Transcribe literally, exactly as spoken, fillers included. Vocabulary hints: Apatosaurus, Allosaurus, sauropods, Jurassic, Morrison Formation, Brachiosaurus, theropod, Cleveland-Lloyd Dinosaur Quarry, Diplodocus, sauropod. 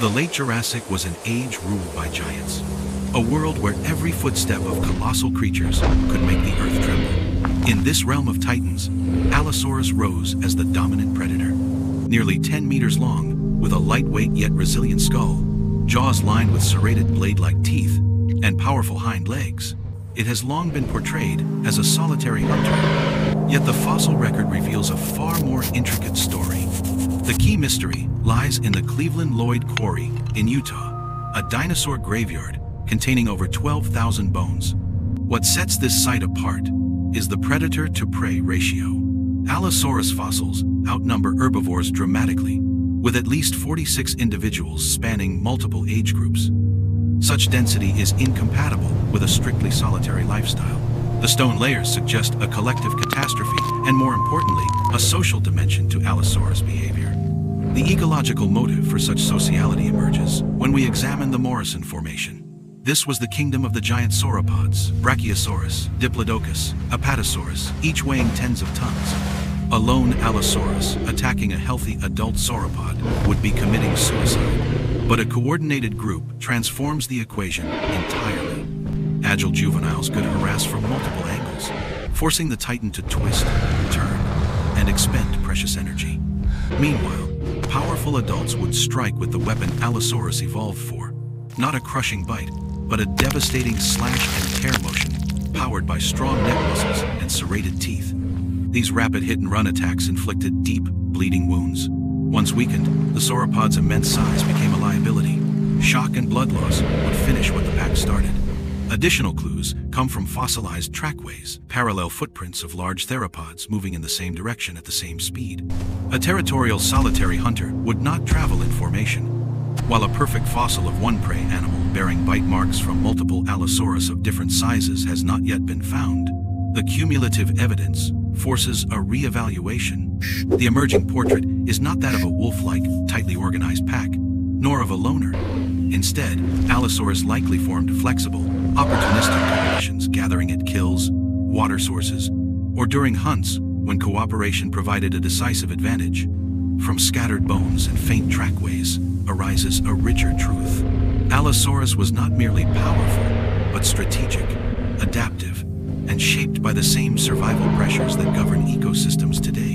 The late Jurassic was an age ruled by giants, a world where every footstep of colossal creatures could make the earth tremble. In this realm of titans, Allosaurus rose as the dominant predator. Nearly ten meters long, with a lightweight yet resilient skull, jaws lined with serrated blade-like teeth, and powerful hind legs, it has long been portrayed as a solitary hunter. Yet the fossil record reveals a far more intricate story. The key mystery lies in the Cleveland-Lloyd Quarry in Utah, a dinosaur graveyard containing over twelve thousand bones. What sets this site apart is the predator-to-prey ratio. Allosaurus fossils outnumber herbivores dramatically, with at least forty-six individuals spanning multiple age groups. Such density is incompatible with a strictly solitary lifestyle. The stone layers suggest a collective catastrophe and, more importantly, a social dimension to Allosaurus behavior. The ecological motive for such sociality emerges when we examine the Morrison Formation. This was the kingdom of the giant sauropods, Brachiosaurus, Diplodocus, Apatosaurus, each weighing tens of tons. A lone Allosaurus attacking a healthy adult sauropod would be committing suicide. But a coordinated group transforms the equation entirely. Agile juveniles could harass from multiple angles, forcing the titan to twist, turn, and expend precious energy. Meanwhile, powerful adults would strike with the weapon Allosaurus evolved for, not a crushing bite, but a devastating slash and tear motion, powered by strong neck muscles and serrated teeth. These rapid hit-and-run attacks inflicted deep, bleeding wounds. Once weakened, the sauropod's immense size became a liability. Shock and blood loss would finish what the pack started. Additional clues come from fossilized trackways, parallel footprints of large theropods moving in the same direction at the same speed. A territorial solitary hunter would not travel in formation, while a perfect fossil of one prey animal bearing bite marks from multiple Allosaurus of different sizes has not yet been found. The cumulative evidence forces a re-evaluation. The emerging portrait is not that of a wolf-like, tightly organized pack, nor of a loner. Instead, Allosaurus likely formed flexible, opportunistic coalitions gathering at kills, water sources, or during hunts when cooperation provided a decisive advantage. From scattered bones and faint trackways arises a richer truth. Allosaurus was not merely powerful, but strategic, adaptive, and shaped by the same survival pressures that govern ecosystems today.